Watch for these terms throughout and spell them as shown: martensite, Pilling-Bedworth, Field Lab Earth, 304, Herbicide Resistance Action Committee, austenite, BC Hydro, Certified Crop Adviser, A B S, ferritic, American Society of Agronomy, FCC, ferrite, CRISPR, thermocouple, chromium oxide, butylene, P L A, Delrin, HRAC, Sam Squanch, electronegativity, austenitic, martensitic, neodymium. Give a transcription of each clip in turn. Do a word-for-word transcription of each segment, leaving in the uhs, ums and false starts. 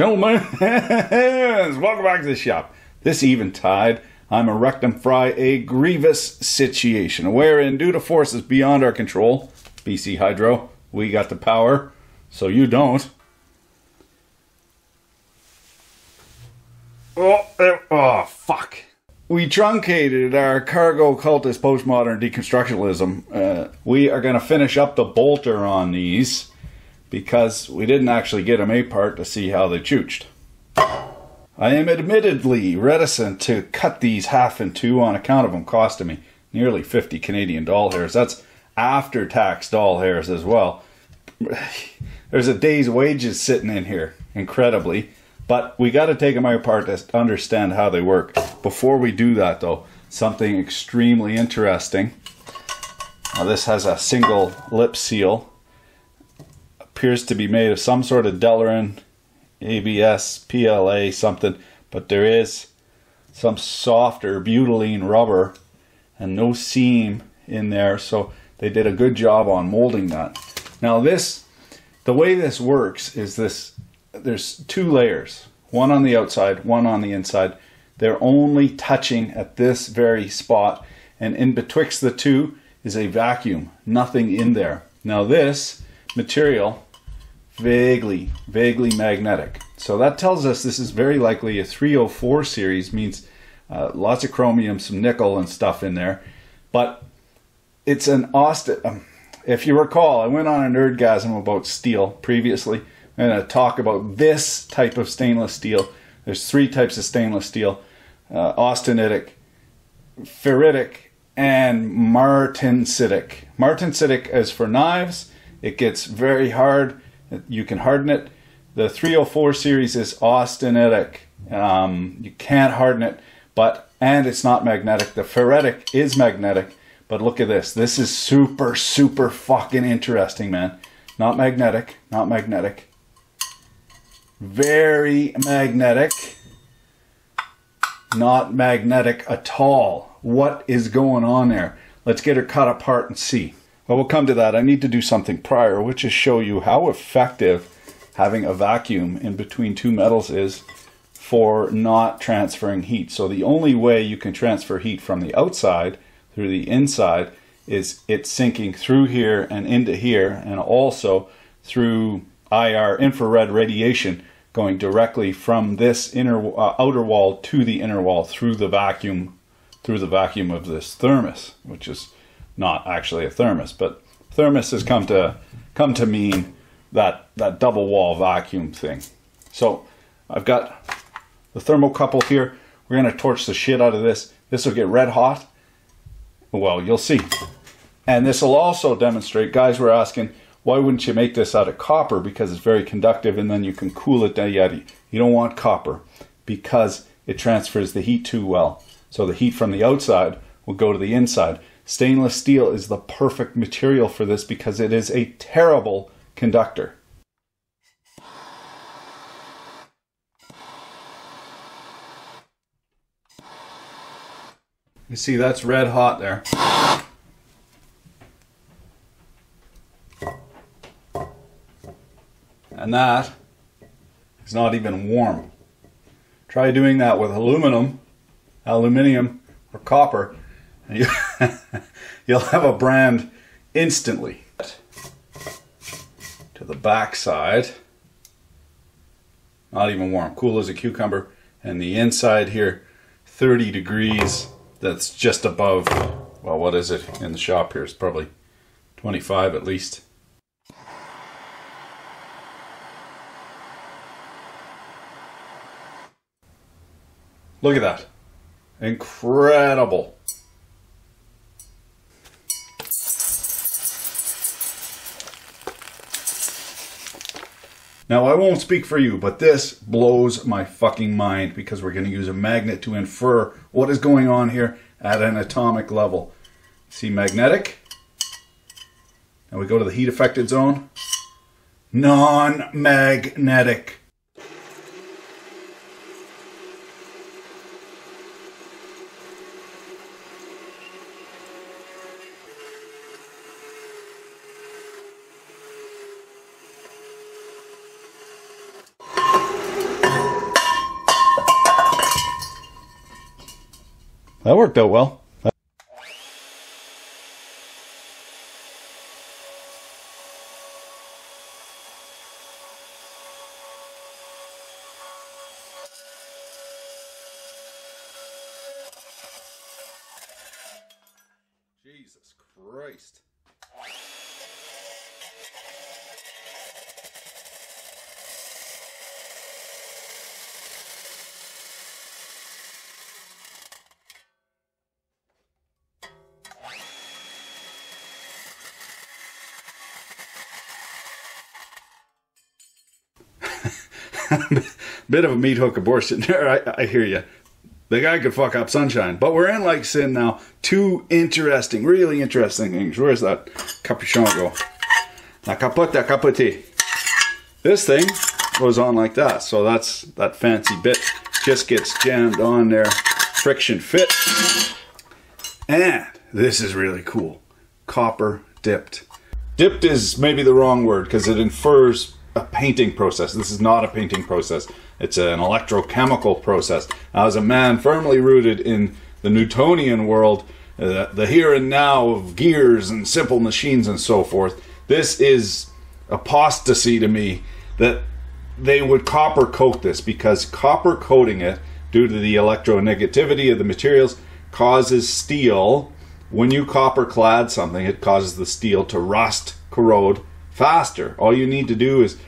Gentlemen, welcome back to the shop. This eventide, I'm a rectum fry a grievous situation, wherein due to forces beyond our control, B C Hydro, we got the power, so you don't. Oh, oh fuck. We truncated our cargo cultist postmodern deconstructionism. Uh, we are going to finish up the bolter on these, because we didn't actually get them a part to see how they chooched. I am admittedly reticent to cut these half in two on account of them costing me nearly fifty Canadian doll hairs. That's after tax doll hairs as well. There's a day's wages sitting in here, incredibly. But we got to take them apart to understand how they work. Before we do that though, something extremely interesting. Now this has a single lip seal. Appears to be made of some sort of Delrin, A B S, P L A, something, but there is some softer butylene rubber and no seam in there, so they did a good job on molding that. Now this, the way this works is this, there's two layers, one on the outside, one on the inside. They're only touching at this very spot, and in betwixt the two is a vacuum, nothing in there. Now this material, vaguely, vaguely magnetic. So that tells us this is very likely a three oh four series, means uh, lots of chromium, some nickel and stuff in there. But it's an austenite. Um, if you recall, I went on a nerdgasm about steel previously. I'm going to talk about this type of stainless steel. There's three types of stainless steel, uh, austenitic, ferritic, and martensitic. Martensitic is for knives. It gets very hard. You can harden it. The three oh four series is austenitic. Um, you can't harden it, but and it's not magnetic. The ferritic is magnetic, but look at this. This is super, super fucking interesting, man. Not magnetic. Not magnetic. Very magnetic. Not magnetic at all. What is going on there? Let's get her cut apart and see. But we'll come to that. I need to do something prior, which is show you how effective having a vacuum in between two metals is for not transferring heat. So the only way you can transfer heat from the outside through the inside is it sinking through here and into here, and also through I R infrared radiation going directly from this inner uh, outer wall to the inner wall through the vacuum through the vacuum of this thermos, which is not actually a thermos, but thermos has come to come to mean that that double wall vacuum thing. So I've got the thermocouple here. We're going to torch the shit out of this. This will get red hot. Well, you'll see. And this will also demonstrate, guys were asking, why wouldn't you make this out of copper? Because it's very conductive and then you can cool it down. You don't want copper because it transfers the heat too well. So the heat from the outside will go to the inside. Stainless steel is the perfect material for this because it is a terrible conductor. You see, that's red hot there. And that is not even warm. Try doing that with aluminum, aluminium, or copper. You'll have a brand instantly. To the back side, not even warm, cool as a cucumber. And the inside here, thirty degrees, that's just above, well, what is it in the shop here? It's probably twenty-five at least. Look at that, incredible. Now, I won't speak for you, but this blows my fucking mind because we're going to use a magnet to infer what is going on here at an atomic level. See, magnetic. And we go to the heat-affected zone. Non-magnetic. That worked out well. Jesus Christ. Bit of a meat hook abortion there. I, I hear you. The guy could fuck up sunshine. But we're in like sin now. Two interesting, really interesting things. Where's that capuchon go? La capote, la capote. This thing goes on like that. So that's that fancy bit. Just gets jammed on there. Friction fit. And this is really cool. Copper dipped. Dipped is maybe the wrong word because it infers a painting process. This is not a painting process. It's an electrochemical process. Now, as a man firmly rooted in the Newtonian world, uh, the here and now of gears and simple machines and so forth, this is apostasy to me that they would copper coat this, because copper coating it, due to the electronegativity of the materials, causes steel. When you copper clad something, it causes the steel to rust, corrode, faster. All you need to do is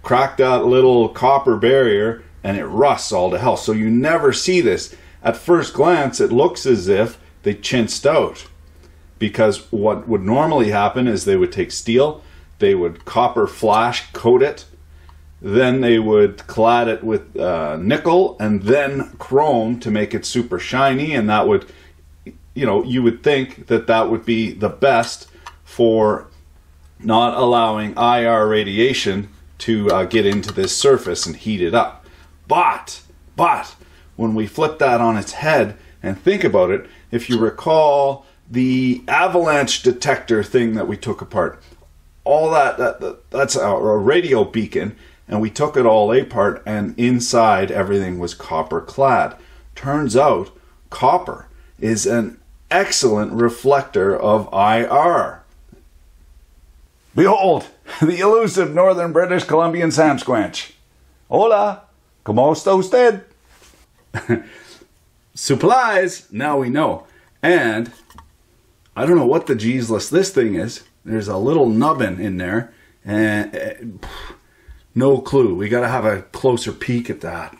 crack that little copper barrier and it rusts all to hell. So you never see this. At first glance, it looks as if they chinced out, because what would normally happen is they would take steel, they would copper flash coat it, then they would clad it with uh, nickel and then chrome to make it super shiny, and that would, you know, you would think that that would be the best for not allowing I R radiation to uh, get into this surface and heat it up. But, but, when we flip that on its head and think about it, if you recall the avalanche detector thing that we took apart, all that, that, that that's a, a radio beacon, and we took it all apart, and inside everything was copper clad. Turns out copper is an excellent reflector of I R. Behold, the elusive northern British Columbian Sam Squanch. Hola, ¿cómo está usted? Supplies, now we know. And I don't know what the G's list this thing is. There's a little nubbin in there. And uh, pff, no clue. We got to have a closer peek at that.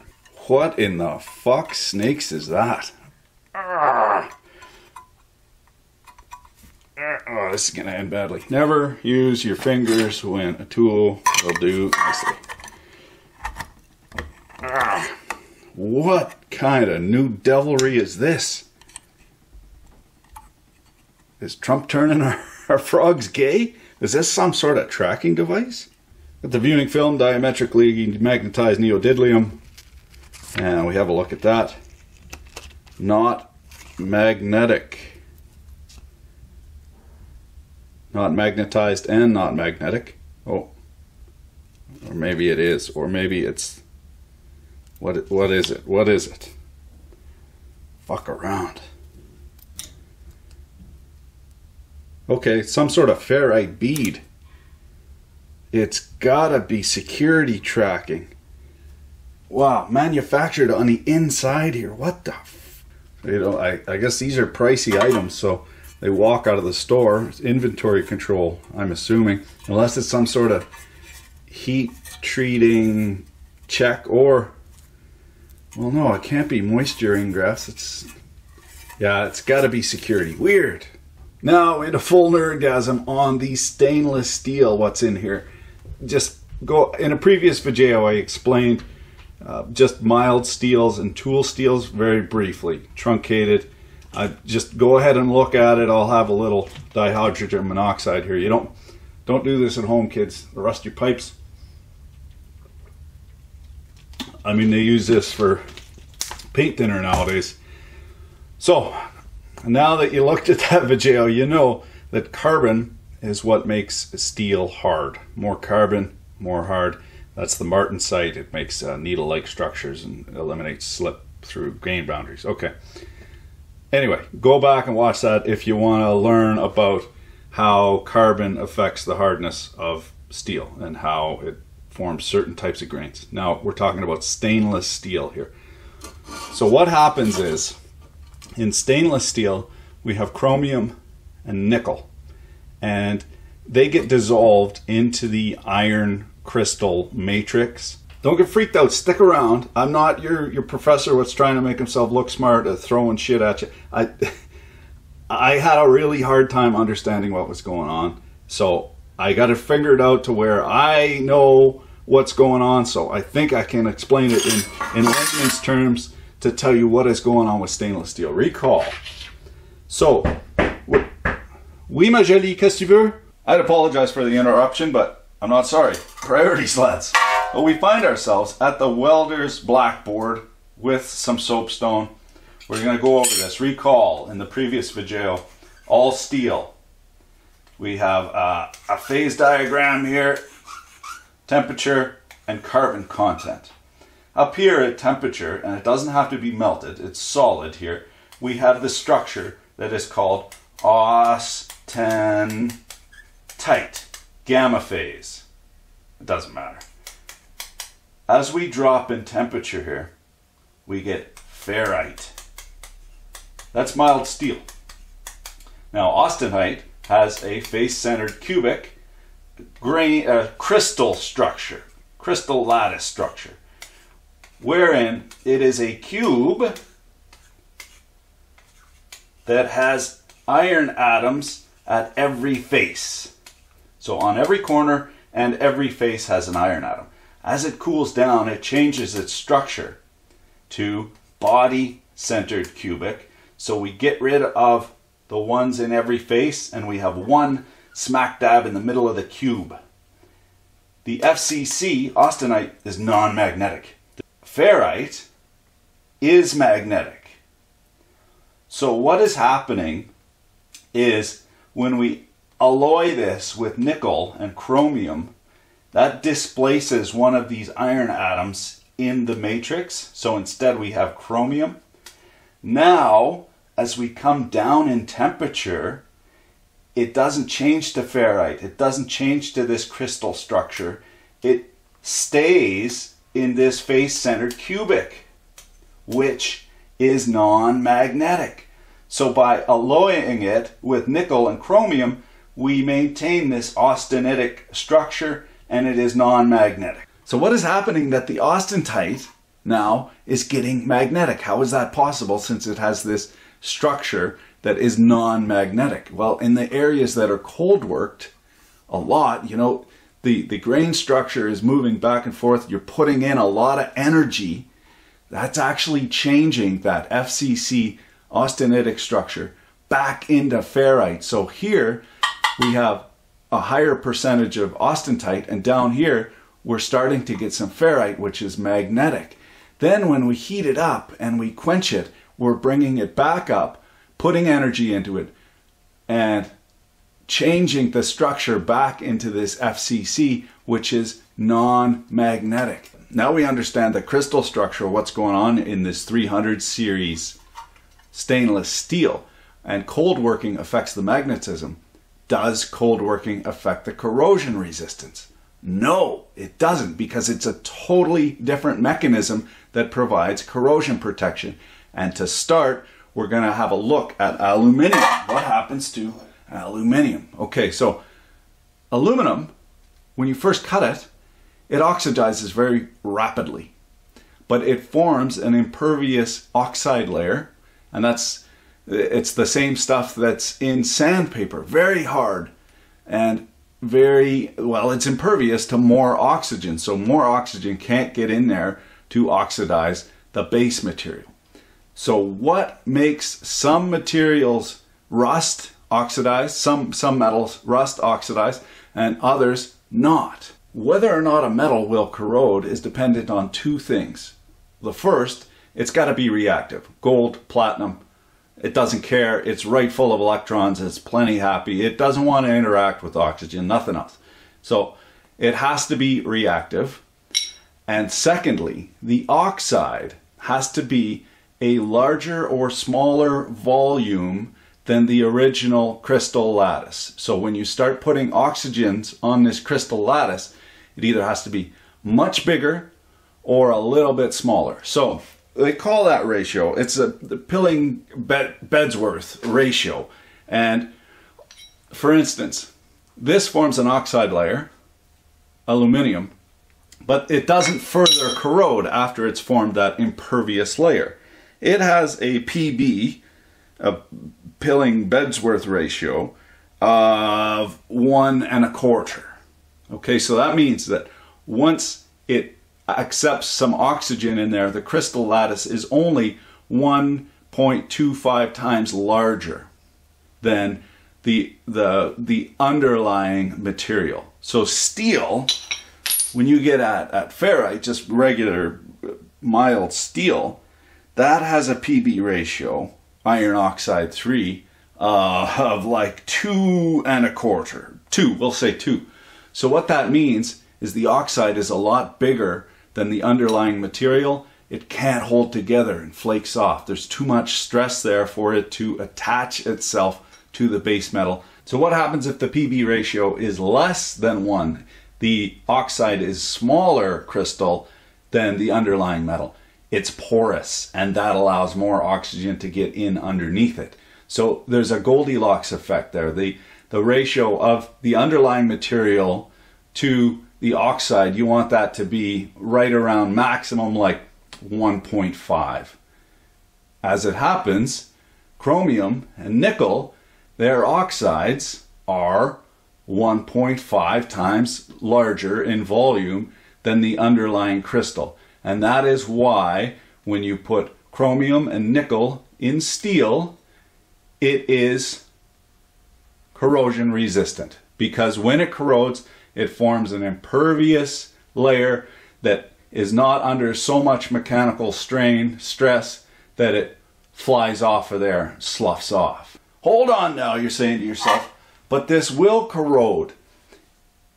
What in the fuck snakes is that? Arrgh. Oh, this is going to end badly. Never use your fingers when a tool will do nicely. Ah, what kind of new devilry is this? Is Trump turning our, our frogs gay? Is this some sort of tracking device? Got the viewing film diametrically magnetized neodymium. And we have a look at that. Not magnetic. Not magnetized and not magnetic. Oh, or maybe it is, or maybe it's, what what is it? What is it? Fuck around. Okay, some sort of ferrite bead. It's gotta be security tracking. Wow, manufactured on the inside here. What the f, you know, I, I guess these are pricey items, so they walk out of the store. It's inventory control, I'm assuming. Unless it's some sort of heat treating check, or... well, no, it can't be moisture ingress. It's... yeah, it's got to be security. Weird. Now, we had a full nerdgasm on the stainless steel, what's in here. Just go... in a previous video, I explained uh, just mild steels and tool steels very briefly. Truncated. I just go ahead and look at it. I'll have a little dihydrogen monoxide here. You don't don't do this at home, kids. The rusty pipes. I mean, they use this for paint thinner nowadays. So now that you looked at that video, you know that carbon is what makes steel hard. More carbon, more hard. That's the martensite. It makes uh, needle-like structures and eliminates slip through grain boundaries. Okay. Anyway, go back and watch that if you want to learn about how carbon affects the hardness of steel and how it forms certain types of grains. Now, we're talking about stainless steel here. So what happens is, in stainless steel, we have chromium and nickel, and they get dissolved into the iron crystal matrix. Don't get freaked out, stick around. I'm not your, your professor who's trying to make himself look smart or throwing shit at you. I, I had a really hard time understanding what was going on, so I got it figured out to where I know what's going on, so I think I can explain it in, in layman's terms to tell you what is going on with stainless steel. Recall. So, oui, ma jolie, qu'est-ce que tu veux? I'd apologize for the interruption, but I'm not sorry. Priorities, lads. But we find ourselves at the welder's blackboard with some soapstone. We're going to go over this. Recall, in the previous video, all steel. We have uh, a phase diagram here, temperature and carbon content. Up here at temperature, and it doesn't have to be melted, it's solid here, we have the structure that is called austenite, gamma phase. It doesn't matter. As we drop in temperature here, we get ferrite. That's mild steel. Now, austenite has a face-centered cubic grain, uh, crystal structure, crystal lattice structure, wherein it is a cube that has iron atoms at every face. So on every corner and every face has an iron atom. As it cools down, it changes its structure to body-centered cubic. So we get rid of the ones in every face, and we have one smack dab in the middle of the cube. The F C C, austenite, is non-magnetic. Ferrite is magnetic. So what is happening is when we alloy this with nickel and chromium, that displaces one of these iron atoms in the matrix. So instead we have chromium. Now, as we come down in temperature, it doesn't change to ferrite. It doesn't change to this crystal structure. It stays in this face-centered cubic, which is non-magnetic. So by alloying it with nickel and chromium, we maintain this austenitic structure, and it is non-magnetic. So what is happening that the austenite now is getting magnetic? How is that possible since it has this structure that is non-magnetic? Well, in the areas that are cold worked a lot, you know, the, the grain structure is moving back and forth. You're putting in a lot of energy. That's actually changing that F C C austenitic structure back into ferrite. So here we have a higher percentage of austenite, and down here we're starting to get some ferrite, which is magnetic. Then when we heat it up and we quench it, we're bringing it back up, putting energy into it, and changing the structure back into this F C C, which is non-magnetic. Now we understand the crystal structure, what's going on in this three hundred series stainless steel, and cold working affects the magnetism. Does cold working affect the corrosion resistance? No, it doesn't, because it's a totally different mechanism that provides corrosion protection. And to start, we're going to have a look at aluminium. What happens to aluminium? Okay, so aluminum, when you first cut it, it oxidizes very rapidly, but it forms an impervious oxide layer, and that's it's the same stuff that's in sandpaper, very hard and very, well, it's impervious to more oxygen, so more oxygen can't get in there to oxidize the base material. So what makes some materials rust oxidize, some, some metals rust oxidize, and others not? Whether or not a metal will corrode is dependent on two things. The first, it's got to be reactive. Gold, platinum, it doesn't care. It's right full of electrons. It's plenty happy. It doesn't want to interact with oxygen, nothing else. So it has to be reactive. And secondly, the oxide has to be a larger or smaller volume than the original crystal lattice. So when you start putting oxygens on this crystal lattice, it either has to be much bigger or a little bit smaller. So they call that ratio, it's a, the Pilling-Bedworth ratio. And for instance, this forms an oxide layer, aluminium, but it doesn't further corrode after it's formed that impervious layer. It has a P B, a Pilling-Bedworth ratio of one and a quarter. Okay, so that means that once it accepts some oxygen in there, the crystal lattice is only one point two five times larger than the, the, the underlying material. So steel, when you get at, at ferrite, just regular mild steel, that has a P B ratio, iron oxide three, uh, of like two and a quarter. Two, we'll say two. So what that means is the oxide is a lot bigger than the underlying material. It can't hold together and flakes off. There's too much stress there for it to attach itself to the base metal. So what happens if the P B ratio is less than one? The oxide is smaller crystal than the underlying metal. It's porous, and that allows more oxygen to get in underneath it. So there's a Goldilocks effect there. The, the ratio of the underlying material to the oxide, you want that to be right around maximum like one point five. As it happens, chromium and nickel, their oxides are one point five times larger in volume than the underlying crystal. And that is why when you put chromium and nickel in steel, it is corrosion resistant. Because when it corrodes, it forms an impervious layer that is not under so much mechanical strain, stress, that it flies off of there, sloughs off. Hold on now, you're saying to yourself, but this will corrode.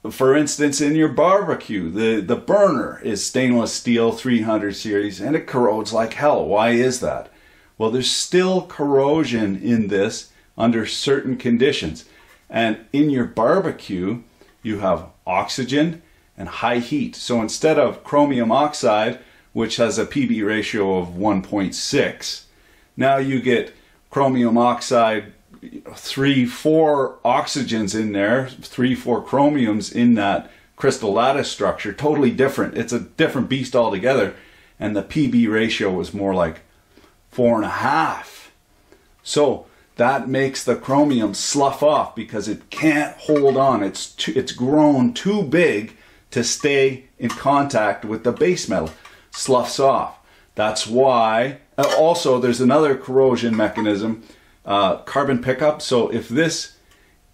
For instance, in your barbecue, the, the burner is stainless steel three hundred series and it corrodes like hell. Why is that? Well, there's still corrosion in this under certain conditions. And in your barbecue, you have oxygen and high heat. So instead of chromium oxide, which has a P B ratio of one point six, now you get chromium oxide, three, four oxygens in there, three, four chromiums in that crystal lattice structure, totally different. It's a different beast altogether. And the P B ratio was more like four and a half. So that makes the chromium slough off because it can't hold on. It's, too, it's grown too big to stay in contact with the base metal. Sloughs off. That's why, also there's another corrosion mechanism. Uh, carbon pickup. So if this,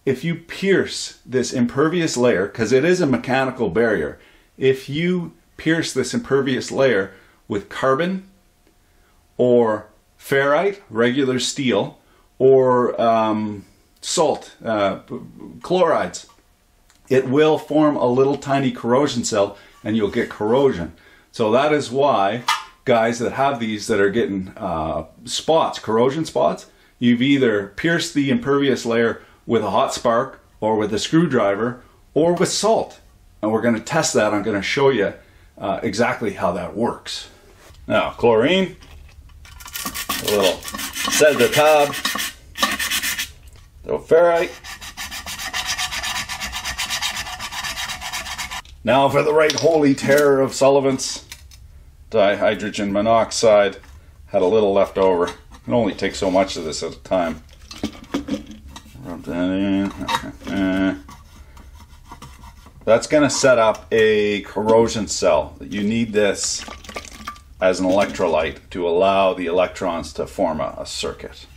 if you pierce this impervious layer, because it is a mechanical barrier, if you pierce this impervious layer with carbon or ferrite, regular steel, or um, salt, uh, chlorides, it will form a little tiny corrosion cell and you'll get corrosion. So that is why guys that have these that are getting uh, spots, corrosion spots, you've either pierced the impervious layer with a hot spark or with a screwdriver or with salt. And we're going to test that. I'm going to show you uh, exactly how that works. Now, chlorine, a little set of the tab, a little ferrite. Now for the right holy terror of solvents, dihydrogen monoxide, had a little left over. It only takes so much of this at a time. Rub that in. That's going to set up a corrosion cell. You need this as an electrolyte to allow the electrons to form a, a circuit.